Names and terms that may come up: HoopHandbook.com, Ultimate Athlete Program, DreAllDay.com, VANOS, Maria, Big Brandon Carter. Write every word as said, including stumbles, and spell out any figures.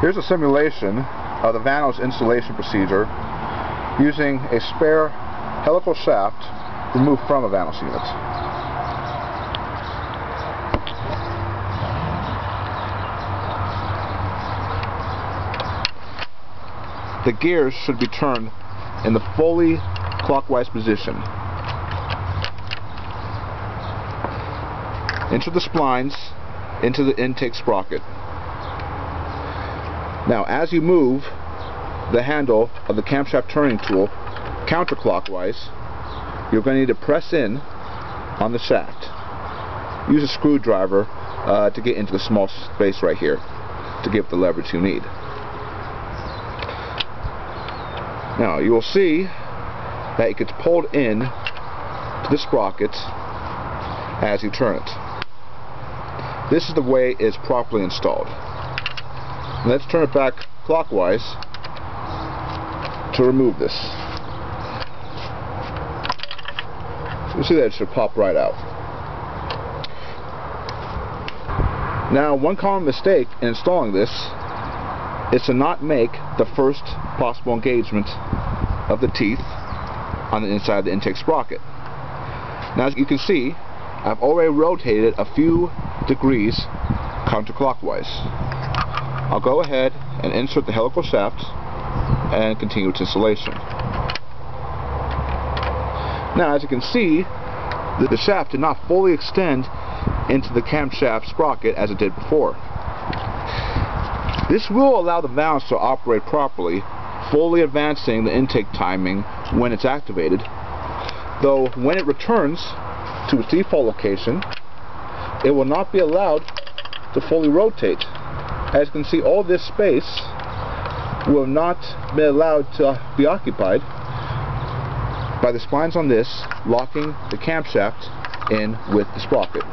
Here's a simulation of the VANOS installation procedure using a spare helical shaft removed from a VANOS unit. The gears should be turned in the fully clockwise position. Enter the splines into the intake sprocket. Now, as you move the handle of the camshaft turning tool counterclockwise, you're going to need to press in on the shaft. Use a screwdriver uh, to get into the small space right here to give the leverage you need. Now, you will see that it gets pulled in to the sprocket as you turn it. This is the way it's properly installed. Let's turn it back clockwise to remove this. You'll see that it should pop right out. Now, one common mistake in installing this is to not make the first possible engagement of the teeth on the inside of the intake sprocket. Now, as you can see, I've already rotated a few degrees counterclockwise. I'll go ahead and insert the helical shaft and continue its installation. Now, as you can see, the shaft did not fully extend into the camshaft sprocket as it did before. This will allow the VANOS to operate properly, fully advancing the intake timing when it's activated, though when it returns to its default location, it will not be allowed to fully rotate. As you can see, all this space will not be allowed to be occupied by the splines on this, locking the camshaft in with the sprocket.